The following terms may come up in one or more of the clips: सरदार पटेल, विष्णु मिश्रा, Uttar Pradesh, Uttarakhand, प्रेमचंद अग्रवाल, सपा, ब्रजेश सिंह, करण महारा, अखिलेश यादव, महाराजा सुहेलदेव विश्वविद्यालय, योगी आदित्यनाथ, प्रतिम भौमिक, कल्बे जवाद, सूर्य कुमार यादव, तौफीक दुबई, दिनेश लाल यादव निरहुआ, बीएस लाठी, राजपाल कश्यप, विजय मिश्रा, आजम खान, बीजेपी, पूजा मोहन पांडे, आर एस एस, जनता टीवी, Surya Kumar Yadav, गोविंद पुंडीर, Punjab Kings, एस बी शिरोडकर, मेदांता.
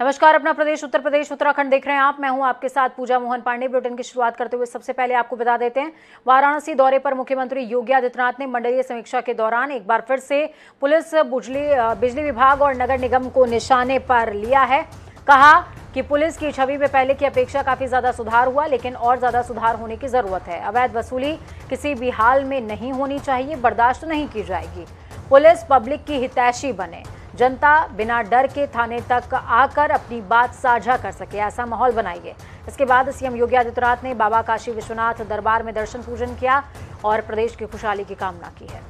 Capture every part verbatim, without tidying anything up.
नमस्कार, अपना प्रदेश उत्तर प्रदेश उत्तराखंड देख रहे हैं आप। मैं हूं आपके साथ पूजा मोहन पांडे। बुलेटिन की शुरुआत करते हुए सबसे पहले आपको बता देते हैं, वाराणसी दौरे पर मुख्यमंत्री योगी आदित्यनाथ ने मंडलीय समीक्षा के दौरान एक बार फिर से पुलिस, बिजली बिजली विभाग और नगर निगम को निशाने पर लिया है। कहा कि पुलिस की छवि में पहले की अपेक्षा काफी ज्यादा सुधार हुआ, लेकिन और ज्यादा सुधार होने की जरूरत है। अवैध वसूली किसी भी हाल में नहीं होनी चाहिए, बर्दाश्त नहीं की जाएगी। पुलिस पब्लिक की हितैषी बने, जनता बिना डर के थाने तक आकर अपनी बात साझा कर सके, ऐसा माहौल बनाइए। इसके बाद सीएम योगी आदित्यनाथ ने बाबा काशी विश्वनाथ दरबार में दर्शन पूजन किया और प्रदेश की खुशहाली की कामना की है।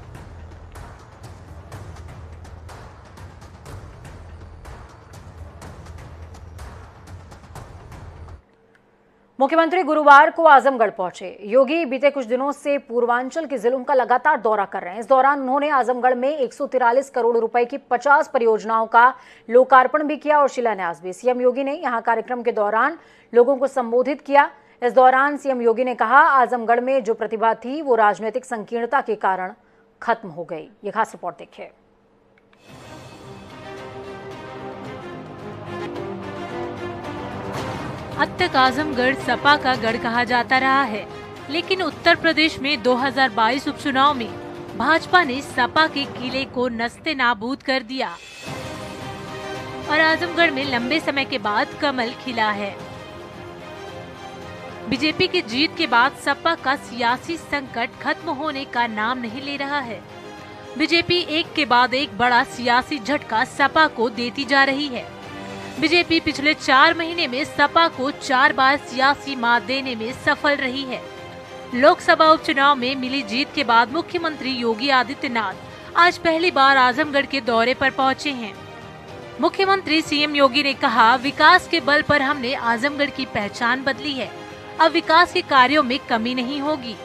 मुख्यमंत्री गुरुवार को आजमगढ़ पहुंचे। योगी बीते कुछ दिनों से पूर्वांचल के जिलों का लगातार दौरा कर रहे हैं। इस दौरान उन्होंने आजमगढ़ में एक सौ तिरालीस करोड़ रुपए की पचास परियोजनाओं का लोकार्पण भी किया और शिलान्यास भी। सीएम योगी ने यहां कार्यक्रम के दौरान लोगों को संबोधित किया। इस दौरान सीएम योगी ने कहा, आजमगढ़ में जो प्रतिभा थी वो राजनीतिक संकीर्णता के कारण खत्म हो गई। ये खास रिपोर्ट देखिए। अब तक आजमगढ़ सपा का गढ़ कहा जाता रहा है, लेकिन उत्तर प्रदेश में दो हज़ार बाईस उपचुनाव में भाजपा ने सपा के किले को नस्ते नाबूद कर दिया और आजमगढ़ में लंबे समय के बाद कमल खिला है। बीजेपी की जीत के बाद सपा का सियासी संकट खत्म होने का नाम नहीं ले रहा है। बीजेपी एक के बाद एक बड़ा सियासी झटका सपा को देती जा रही है। बीजेपी पिछले चार महीने में सपा को चार बार सियासी मात देने में सफल रही है। लोकसभा उपचुनाव में मिली जीत के बाद मुख्यमंत्री योगी आदित्यनाथ आज पहली बार आजमगढ़ के दौरे पर पहुंचे हैं। मुख्यमंत्री सीएम योगी ने कहा, विकास के बल पर हमने आजमगढ़ की पहचान बदली है, अब विकास के कार्यों में कमी नहीं होगी।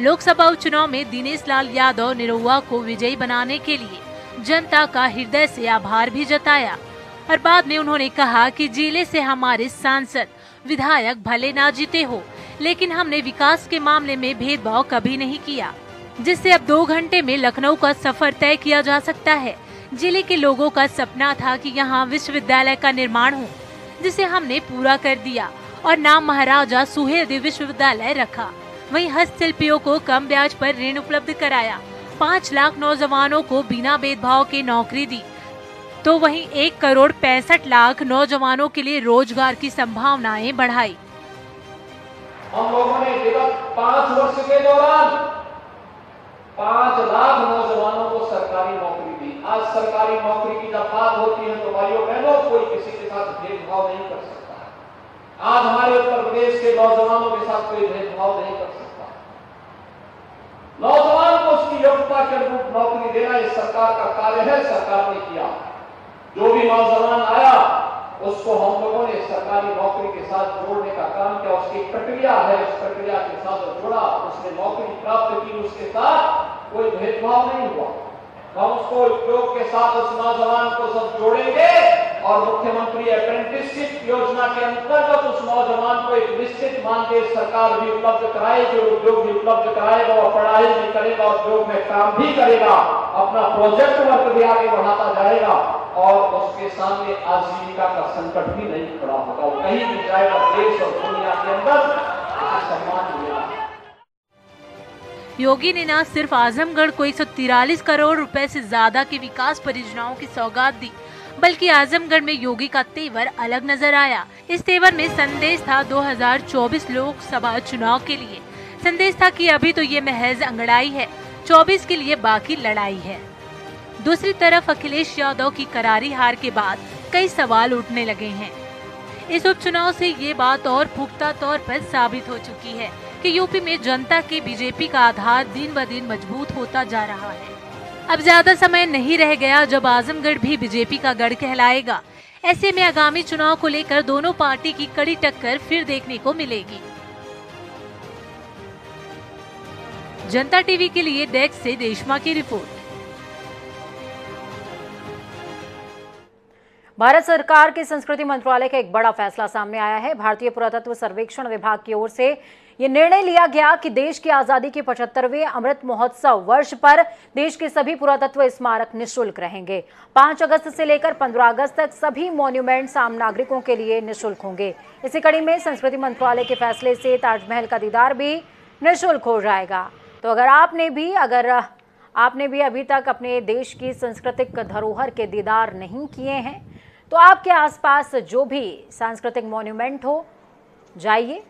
लोकसभा उपचुनाव में दिनेश लाल यादव निरहुआ को विजयी बनाने के लिए जनता का हृदय से आभार भी जताया और बाद में उन्होंने कहा कि जिले से हमारे सांसद विधायक भले ना जीते हो, लेकिन हमने विकास के मामले में भेदभाव कभी नहीं किया, जिससे अब दो घंटे में लखनऊ का सफर तय किया जा सकता है। जिले के लोगों का सपना था कि यहाँ विश्वविद्यालय का निर्माण हो, जिसे हमने पूरा कर दिया और नाम महाराजा सुहेलदेव विश्वविद्यालय रखा। वहीं हस्तशिल्पियों को कम ब्याज पर ऋण उपलब्ध कराया, पाँच लाख नौजवानों को बिना भेदभाव के नौकरी दी, तो वहीं एक करोड़ पैंसठ लाख नौजवानों के लिए रोजगार की संभावनाएं बढ़ाई। हम लोगों ने विगत पांच वर्ष के दौरान पांच लाख नौजवानों को सरकारी नौकरी दी। आज सरकारी नौकरी की जब बात होती है तो भाइयों बहनों, कोई किसी के साथ भेदभाव नहीं कर सकता। आज हमारे उत्तर प्रदेश के नौजवानों के साथ कोई भेदभाव नहीं कर सकता। नौजवान को उसकी योग्यता के अनुरूप नौकरी देना इस सरकार का कार्य है, सरकार ने किया। जो भी नौजवान आया उसको हम लोगों ने सरकारी नौकरी के साथ जोड़ने का काम किया। उसकी प्रक्रिया है, उस प्रक्रिया के साथ जोड़ा, उसने नौकरी प्राप्त की, उसके साथ कोई भेदभाव नहीं हुआ। हम उसको उद्योग के साथ उस नौजवान को सब जोड़ेंगे और मुख्यमंत्री अप्रेंटिसशिप योजना के अंतर्गत उस नौजवान को एक निश्चित मानदेय सरकार भी उपलब्ध कराए, जो उद्योग भी उपलब्ध कराएगा और पढ़ाई भी करेगा, उद्योग में काम भी करेगा, अपना प्रोजेक्ट वर्क भी आगे बढ़ाता जाएगा और उसके सामने आजीविका का संकट भी नहीं खड़ा होगा। कहीं भी जाएगा देश और दुनिया के अंदर सम्मान मिलेगा। योगी ने न सिर्फ आजमगढ़ को एक सौ तिरालीस करोड़ रुपए से ज्यादा की विकास परियोजनाओं की सौगात दी, बल्कि आजमगढ़ में योगी का तेवर अलग नजर आया। इस तेवर में संदेश था दो हज़ार चौबीस लोकसभा चुनाव के लिए। संदेश था कि अभी तो ये महज अंगड़ाई है, चौबीस के लिए बाकी लड़ाई है। दूसरी तरफ अखिलेश यादव की करारी हार के बाद कई सवाल उठने लगे हैं। इस उपचुनाव से ये बात और पुख्ता तौर पर साबित हो चुकी है कि यूपी में जनता के बीजेपी का आधार दिन ब दिन मजबूत होता जा रहा है। अब ज्यादा समय नहीं रह गया जब आजमगढ़ भी बीजेपी का गढ़ कहलाएगा। ऐसे में आगामी चुनाव को लेकर दोनों पार्टी की कड़ी टक्कर फिर देखने को मिलेगी। जनता टीवी के लिए डेस्क से देशमा की रिपोर्ट। भारत सरकार के संस्कृति मंत्रालय का एक बड़ा फैसला सामने आया है। भारतीय पुरातत्व सर्वेक्षण विभाग की ओर से ये निर्णय लिया गया कि देश की आजादी के पचहत्तरवें अमृत महोत्सव वर्ष पर देश के सभी पुरातत्व स्मारक निःशुल्क रहेंगे। पांच अगस्त से लेकर पंद्रह अगस्त तक सभी मॉन्यूमेंट्स आम नागरिकों के लिए निःशुल्क होंगे। इसी कड़ी में संस्कृति मंत्रालय के फैसले से ताजमहल का दीदार भी निःशुल्क हो जाएगा। तो अगर आपने भी अगर आपने भी अभी तक अपने देश की सांस्कृतिक धरोहर के दीदार नहीं किए हैं तो आपके आसपास जो भी सांस्कृतिक मॉन्यूमेंट हो जाइए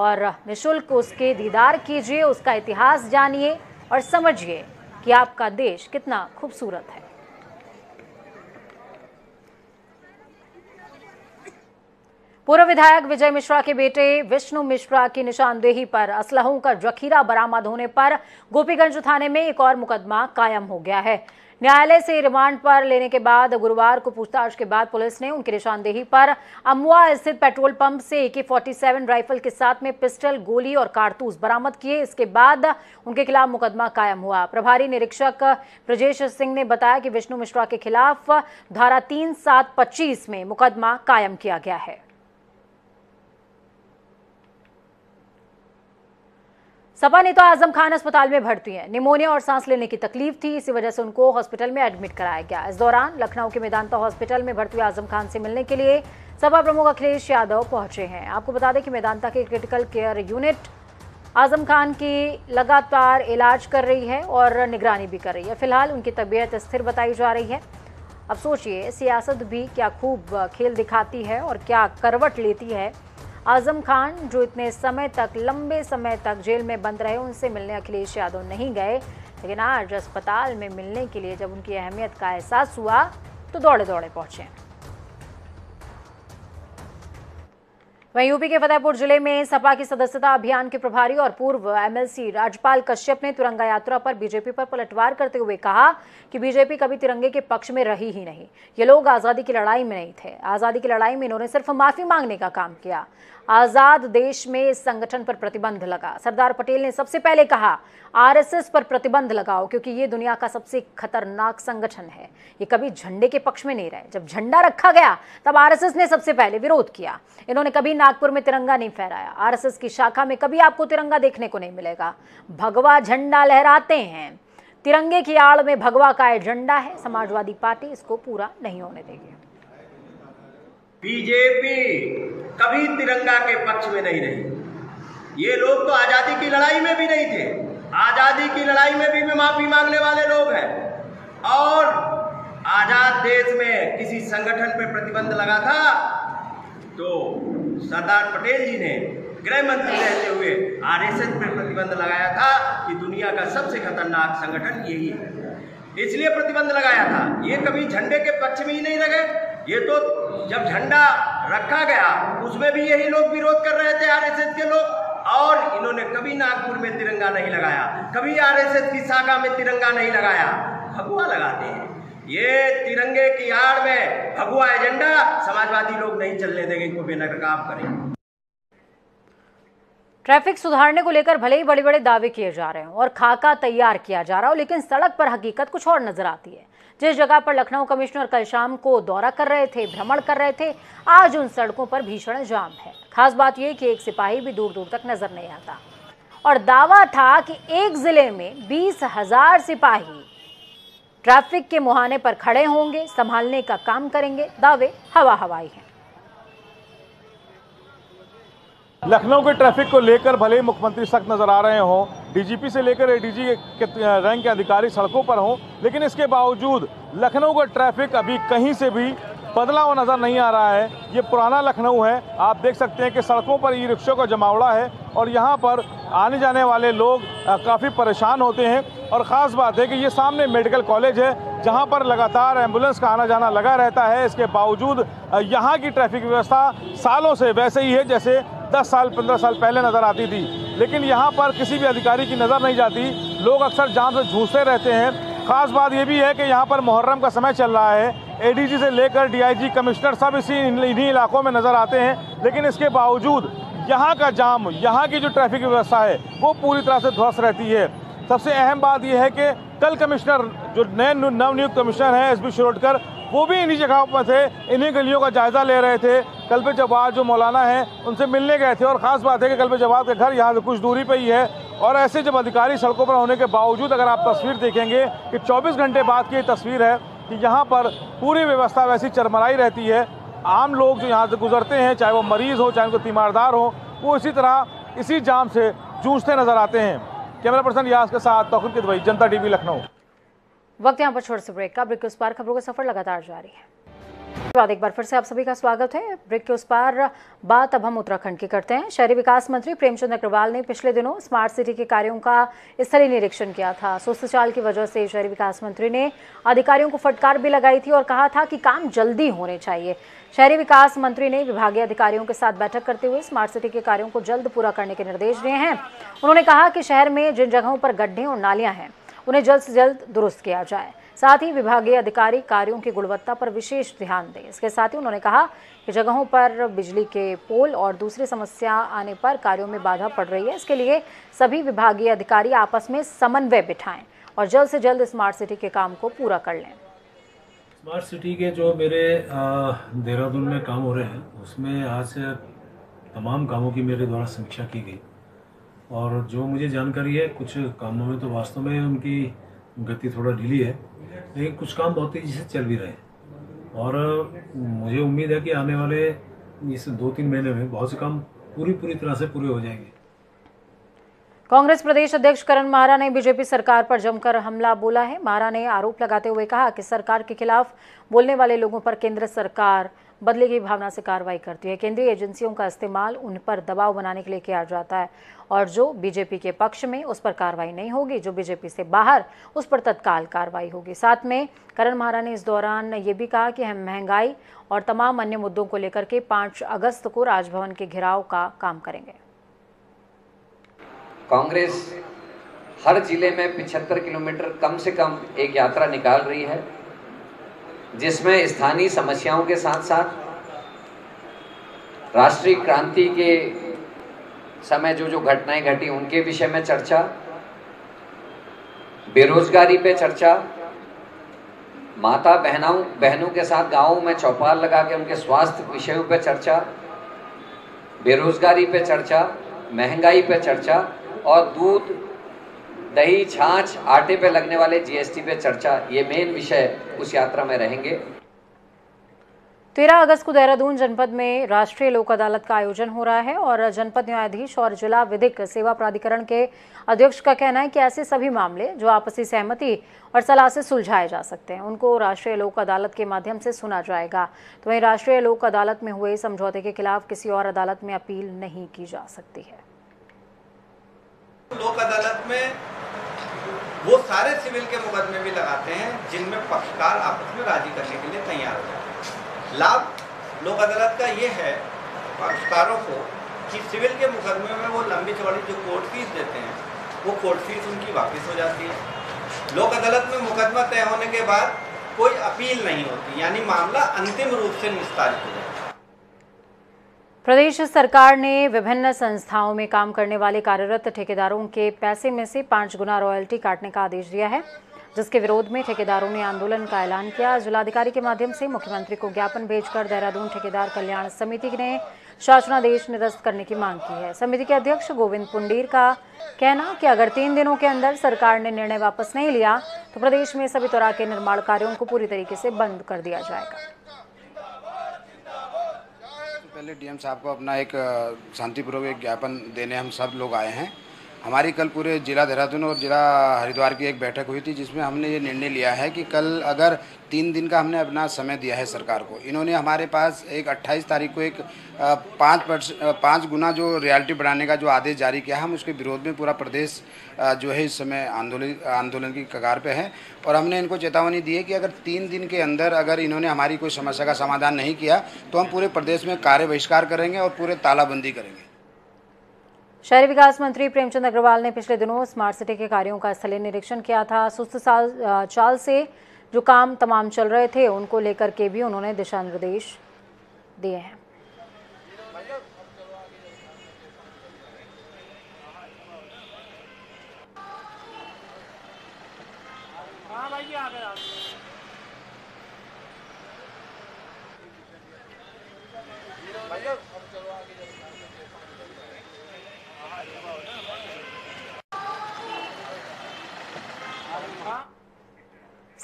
और निःशुल्क उसके दीदार कीजिए, उसका इतिहास जानिए और समझिए कि आपका देश कितना खूबसूरत है। पूर्व विधायक विजय मिश्रा के बेटे विष्णु मिश्रा की निशानदेही पर असलहों का जखीरा बरामद होने पर गोपीगंज थाने में एक और मुकदमा कायम हो गया है। न्यायालय से रिमांड पर लेने के बाद गुरुवार को पूछताछ के बाद पुलिस ने उनकी निशानदेही पर अमुआ स्थित पेट्रोल पंप से ए के सैंतालीस राइफल के साथ में पिस्टल, गोली और कारतूस बरामद किए। इसके बाद उनके खिलाफ मुकदमा कायम हुआ। प्रभारी निरीक्षक ब्रजेश सिंह ने बताया कि विष्णु मिश्रा के खिलाफ धारा तीन सात पच्चीस में मुकदमा कायम किया गया है। सपा नेता आजम खान अस्पताल में भर्ती हैं। निमोनिया और सांस लेने की तकलीफ थी, इसी वजह से उनको हॉस्पिटल में एडमिट कराया गया। इस दौरान लखनऊ के मेदांता हॉस्पिटल में भर्ती आजम खान से मिलने के लिए सपा प्रमुख अखिलेश यादव पहुंचे हैं। आपको बता दें कि मेदांता के critical care unit आजम खान की लगातार इलाज कर रही है और निगरानी भी कर रही है। फिलहाल उनकी तबीयत स्थिर बताई जा रही है। अब सोचिए, सियासत भी क्या खूब खेल दिखाती है और क्या करवट लेती है। आजम खान जो इतने समय तक लंबे समय तक जेल में बंद रहे, उनसे मिलने अखिलेश यादव नहीं गए, लेकिन आज अस्पताल में मिलने के लिए जब उनकी अहमियत का एहसास हुआ तो दौड़े दौड़े पहुंचे। वहीं यूपी के फतेहपुर जिले में सपा की सदस्यता अभियान के प्रभारी और पूर्व M L C राजपाल कश्यप ने तिरंगा यात्रा पर बीजेपी पर पलटवार करते हुए कहा कि बीजेपी कभी तिरंगे के पक्ष में रही ही नहीं। ये लोग आज़ादी की लड़ाई में नहीं थे। आज़ादी की लड़ाई में इन्होंने सिर्फ माफ़ी मांगने का काम किया। आज़ाद देश में इस संगठन पर प्रतिबंध लगा। सरदार पटेल ने सबसे पहले कहा आर एस एस पर प्रतिबंध लगाओ, क्योंकि ये दुनिया का सबसे खतरनाक संगठन है। ये कभी झंडे के पक्ष में नहीं रहे। जब झंडा रखा गया तब आर एस एस ने सबसे पहले विरोध किया। इन्होंने कभी नागपुर में तिरंगा नहीं फहराया। आर एस एस की शाखा में कभी आपको तिरंगा देखने को नहीं मिलेगा। भगवा झंडा लहराते हैं, तिरंगे की आड़ में भगवा का एजेंडा है। समाजवादी पार्टी इसको पूरा नहीं होने देगी। बीजेपी कभी तिरंगा के पक्ष में नहीं रही। ये लोग तो आजादी की लड़ाई में भी नहीं थे। आजादी की लड़ाई में भी माफी मांगने वाले लोग हैं। और आजाद देश में किसी संगठन पर प्रतिबंध लगा था तो सरदार पटेल जी ने गृह मंत्री रहते हुए आर एस एस पर प्रतिबंध लगाया था कि दुनिया का सबसे खतरनाक संगठन यही है, इसलिए प्रतिबंध लगाया था। ये कभी झंडे के पक्ष में ही नहीं लगे। ये तो जब झंडा रखा गया उसमें भी यही लोग विरोध कर रहे थे, आर एस एस के लोग। और इन्होंने कभी नागपुर में तिरंगा नहीं लगाया, कभी आर एस एस की शाखा में तिरंगा नहीं लगाया। भगवा लगाते हैं। ये तिरंगे की आड़ में भगवा एजेंडा समाजवादी लोग नहीं चलने देंगे, इनको बेनकाब करेंगे। ट्रैफिक सुधारने को लेकर भले ही बड़े बड़े दावे किए जा रहे हो और खाका तैयार किया जा रहा हो, लेकिन सड़क पर हकीकत कुछ और नजर आती है। जिस जगह पर लखनऊ कमिश्नर कल शाम को दौरा कर रहे थे, भ्रमण कर रहे थे, आज उन सड़कों पर भीषण जाम है। खास बात यह कि एक सिपाही भी दूर दूर तक नजर नहीं आता। और दावा था कि एक जिले में बीस हजार सिपाही ट्रैफिक के मुहाने पर खड़े होंगे, संभालने का काम करेंगे। दावे हवा हवाई हैं। लखनऊ के ट्रैफिक को लेकर भले ही मुख्यमंत्री सख्त नजर आ रहे हों, डी जी पी से लेकर ए डी जी के रैंक के अधिकारी सड़कों पर हों, लेकिन इसके बावजूद लखनऊ का ट्रैफिक अभी कहीं से भी बदलाव नजर नहीं आ रहा है। ये पुराना लखनऊ है। आप देख सकते हैं कि सड़कों पर ई रिक्शों का जमावड़ा है और यहाँ पर आने जाने वाले लोग काफ़ी परेशान होते हैं। और ख़ास बात है कि ये सामने मेडिकल कॉलेज है, जहाँ पर लगातार एम्बुलेंस का आना जाना लगा रहता है। इसके बावजूद यहाँ की ट्रैफिक व्यवस्था सालों से वैसे ही है जैसे दस साल पंद्रह साल पहले नज़र आती थी, लेकिन यहाँ पर किसी भी अधिकारी की नज़र नहीं जाती। लोग अक्सर जाम से जूझते रहते हैं। ख़ास बात ये भी है कि यहाँ पर मुहर्रम का समय चल रहा है। ए डी जी से लेकर डी आई जी कमिश्नर सब इसी इन्हीं इलाकों में नज़र आते हैं, लेकिन इसके बावजूद यहाँ का जाम, यहाँ की जो ट्रैफिक व्यवस्था है वो पूरी तरह से ध्वस्त रहती है। सबसे अहम बात यह है कि कल कमिश्नर जो नए नवनियुक्त कमिश्नर हैं एस बी शिरोडकर, वो भी इन्हीं जगहों पर थे, इन्हीं गलियों का जायजा ले रहे थे। कल्बे जवाद जो मौलाना हैं उनसे मिलने गए थे और ख़ास बात है कि कल्बे जवाद का घर यहाँ से कुछ दूरी पर ही है। और ऐसे जब अधिकारी सड़कों पर होने के बावजूद अगर आप तस्वीर देखेंगे कि चौबीस घंटे बाद की तस्वीर है कि यहाँ पर पूरी व्यवस्था वैसी चरमराई रहती है। आम लोग जो यहाँ से गुजरते हैं, चाहे वो मरीज़ हो चाहे उनको तीमारदार हो, वो इसी तरह इसी जाम से जूझते नजर आते हैं। कैमरा पर्सन यास के साथ तौफीक दुबई, जनता टीवी लखनऊ। वक्त यहाँ पर छोटे से ब्रेक का। ब्रेक के उस पार खबरों का सफर लगातार जारी है। बाद एक बार फिर से आप सभी का स्वागत है ब्रेक के उस पार। बात अब हम उत्तराखंड की करते हैं। शहरी विकास मंत्री प्रेमचंद अग्रवाल ने पिछले दिनों स्मार्ट सिटी के कार्यों का स्थलीय निरीक्षण किया था। सुस्त चाल की वजह से शहरी विकास मंत्री ने अधिकारियों को फटकार भी लगाई थी और कहा था कि काम जल्दी होने चाहिए। शहरी विकास मंत्री ने विभागीय अधिकारियों के साथ बैठक करते हुए स्मार्ट सिटी के कार्यों को जल्द पूरा करने के निर्देश दिए हैं। उन्होंने कहा कि शहर में जिन जगहों पर गड्ढे और नालियां हैं उन्हें जल्द से जल्द दुरुस्त किया जाए, साथ ही विभागीय अधिकारी कार्यों की गुणवत्ता पर विशेष ध्यान दें। इसके साथ ही उन्होंने कहा कि जगहों पर बिजली के पोल और दूसरी समस्या आने पर कार्यों में बाधा पड़ रही है। इसके लिए सभी विभागीय अधिकारी आपस में समन्वय बिठाएं और जल्द से जल्द स्मार्ट सिटी के काम को पूरा कर लें। स्मार्ट सिटी के जो मेरे देहरादून में काम हो रहे हैं उसमें आज तमाम कामों की मेरे द्वारा समीक्षा की गई और जो मुझे जानकारी है कुछ कामों में तो वास्तव में उनकी गति थोड़ा ढीली है, लेकिन कुछ काम बहुत तेज़ी से चल भी रहे हैं और मुझे उम्मीद है कि आने वाले इस दो तीन महीने में बहुत से काम पूरी पूरी तरह से पूरे हो जाएंगे। कांग्रेस प्रदेश अध्यक्ष करण महारा ने बीजेपी सरकार पर जमकर हमला बोला है। महारा ने आरोप लगाते हुए कहा कि सरकार के खिलाफ बोलने वाले लोगों पर केंद्र सरकार बदले की भावना से कार्रवाई करती है। केंद्रीय एजेंसियों का इस्तेमाल उन पर दबाव बनाने के लिए किया जाता है और जो बीजेपी के पक्ष में उस पर कार्रवाई नहीं होगी, जो बीजेपी से बाहर उस पर तत्काल कार्रवाई होगी। साथ में करण महारा ने इस दौरान ये भी कहा कि हम महंगाई और तमाम अन्य मुद्दों को लेकर के पाँच अगस्त को राजभवन के घेराव का काम करेंगे। कांग्रेस हर जिले में पिछहत्तर किलोमीटर कम से कम एक यात्रा निकाल रही है जिसमें स्थानीय समस्याओं के साथ साथ राष्ट्रीय क्रांति के समय जो जो घटनाएं घटी उनके विषय में चर्चा, बेरोजगारी पे चर्चा, माता बहनों बहनों के साथ गांवों में चौपाल लगा के उनके स्वास्थ्य विषयों पे चर्चा, बेरोजगारी पे चर्चा, महंगाई पे चर्चा और दूध दही छाछ आटे पे लगने वाले जीएसटी पे चर्चा, ये मेन विषय उस यात्रा में रहेंगे। तेरह अगस्त को देहरादून जनपद में राष्ट्रीय लोक अदालत का आयोजन हो रहा है और जनपद न्यायाधीश और जिला विधिक सेवा प्राधिकरण के अध्यक्ष का कहना है कि ऐसे सभी मामले जो आपसी सहमति और सलाह से सुलझाए जा सकते हैं उनको राष्ट्रीय लोक अदालत के माध्यम से सुना जाएगा। तो वहीं राष्ट्रीय लोक अदालत में हुए समझौते के खिलाफ किसी और अदालत में अपील नहीं की जा सकती है। लोक अदालत में वो सारे सिविल के मुकदमे भी लगाते हैं जिनमें पक्षकार आपस में राजी करने के लिए तैयार हो जाते हैं। लाभ लोक अदालत का ये है पक्षकारों को कि सिविल के मुकदमे में वो लंबी चौड़ी जो कोर्ट फीस देते हैं वो कोर्ट फीस उनकी वापस हो जाती है। लोक अदालत में मुकदमा तय होने के बाद कोई अपील नहीं होती, यानी मामला अंतिम रूप से निस्तारित हो जाता है। प्रदेश सरकार ने विभिन्न संस्थाओं में काम करने वाले कार्यरत ठेकेदारों के पैसे में से पाँच गुना रॉयल्टी काटने का आदेश दिया है, जिसके विरोध में ठेकेदारों ने आंदोलन का ऐलान किया। जिलाधिकारी के माध्यम से मुख्यमंत्री को ज्ञापन भेजकर देहरादून ठेकेदार कल्याण समिति ने शासनादेश निरस्त करने की मांग की है। समिति के अध्यक्ष गोविंद पुंडीर का कहना कि अगर तीन दिनों के अंदर सरकार ने निर्णय वापस नहीं लिया तो प्रदेश में सभी तरह के निर्माण कार्यों को पूरी तरीके से बंद कर दिया जाएगा। पहले डीएम साहब को अपना एक शांतिपूर्वक एक ज्ञापन देने हम सब लोग आए हैं। हमारी कल पूरे जिला देहरादून और जिला हरिद्वार की एक बैठक हुई थी जिसमें हमने ये निर्णय लिया है कि कल अगर तीन दिन का हमने अपना समय दिया है सरकार को, इन्होंने हमारे पास एक अट्ठाईस तारीख को एक पाँच परसेंट पाँच गुना जो रियल्टी बढ़ाने का जो आदेश जारी किया है, हम उसके विरोध में पूरा प्रदेश जो है इस समय आंदोलन आंदोलन की कगार पे है। और हमने इनको चेतावनी दी है कि अगर तीन दिन के अंदर अगर इन्होंने हमारी कोई समस्या का समाधान नहीं किया तो हम पूरे प्रदेश में कार्य बहिष्कार करेंगे और पूरे तालाबंदी करेंगे। शहरी विकास मंत्री प्रेमचंद अग्रवाल ने पिछले दिनों स्मार्ट सिटी के कार्यों का स्थलीय निरीक्षण किया था। सुस्त चाल से जो काम तमाम चल रहे थे उनको लेकर के भी उन्होंने दिशा निर्देश दिए हैं।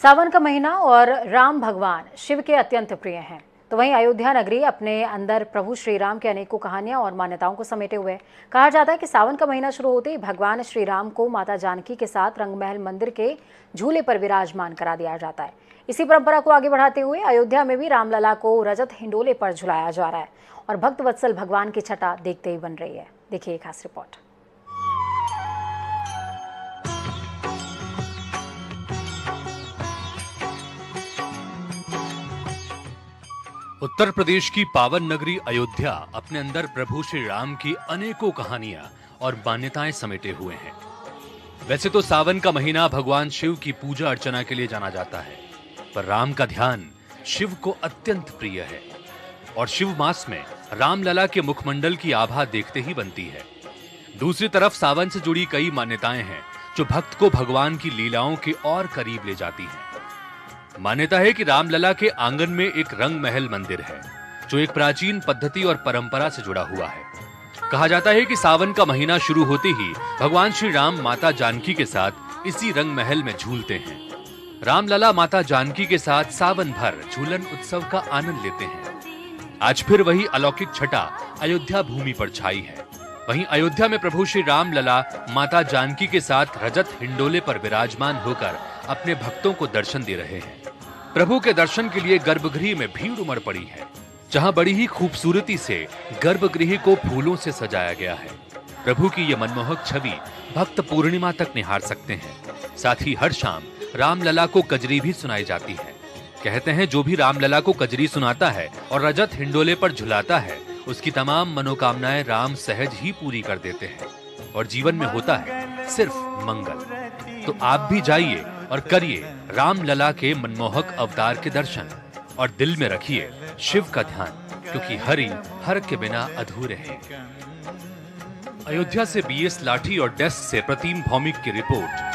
सावन का महीना और राम भगवान शिव के अत्यंत प्रिय हैं, तो वहीं अयोध्या नगरी अपने अंदर प्रभु श्री राम के अनेकों कहानियां और मान्यताओं को समेटे हुए है। कहा जाता है कि सावन का महीना शुरू होते ही भगवान श्री राम को माता जानकी के साथ रंगमहल मंदिर के झूले पर विराजमान करा दिया जाता है। इसी परंपरा को आगे बढ़ाते हुए अयोध्या में भी रामलला को रजत हिंडोले पर झुलाया जा रहा है और भक्त वत्सल भगवान की छटा देखते ही बन रही है। देखिए एक खास रिपोर्ट। उत्तर प्रदेश की पावन नगरी अयोध्या अपने अंदर प्रभु श्री राम की अनेकों कहानियां और मान्यताएं समेटे हुए हैं। वैसे तो सावन का महीना भगवान शिव की पूजा अर्चना के लिए जाना जाता है, पर राम का ध्यान शिव को अत्यंत प्रिय है और शिव मास में रामलला के मुखमंडल की आभा देखते ही बनती है। दूसरी तरफ सावन से जुड़ी कई मान्यताएं हैं जो भक्त को भगवान की लीलाओं के और करीब ले जाती हैं। मान्यता है कि रामलला के आंगन में एक रंग महल मंदिर है जो एक प्राचीन पद्धति और परंपरा से जुड़ा हुआ है। कहा जाता है कि सावन का महीना शुरू होते ही भगवान श्री राम माता जानकी के साथ इसी रंग महल में झूलते हैं। रामलला माता जानकी के साथ सावन भर झूलन उत्सव का आनंद लेते हैं। आज फिर वही अलौकिक छटा अयोध्या भूमि पर छाई है। वहीं अयोध्या में प्रभु श्री राम लला माता जानकी के साथ रजत हिंडोले पर विराजमान होकर अपने भक्तों को दर्शन दे रहे हैं। प्रभु के दर्शन के लिए गर्भगृह में भीड़ उमड़ पड़ी है, जहां बड़ी ही खूबसूरती से गर्भगृह को फूलों से सजाया गया है। प्रभु की ये मनमोहक छवि भक्त पूर्णिमा तक निहार सकते हैं। साथ ही हर शाम रामलला को कजरी भी सुनाई जाती है। कहते हैं जो भी रामलला को कजरी सुनाता है और रजत हिंडोले पर झुलाता है, उसकी तमाम मनोकामनाएं राम सहज ही पूरी कर देते हैं और जीवन में होता है सिर्फ मंगल। तो आप भी जाइए और करिए रामलला के मनमोहक अवतार के दर्शन और दिल में रखिए शिव का ध्यान, क्योंकि हरि हर के बिना अधूरे हैं। अयोध्या से बीएस लाठी और डेस्क से प्रतिम भौमिक की रिपोर्ट।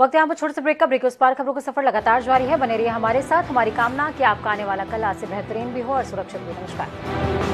वक्त यहाँ पर छोटे से ब्रेक का। ब्रेक के उस पार खबरों का सफर लगातार जारी है। बने रहिए हमारे साथ। हमारी कामना कि आपका आने वाला कल आज से बेहतरीन भी हो और सुरक्षित भी। नमस्कार।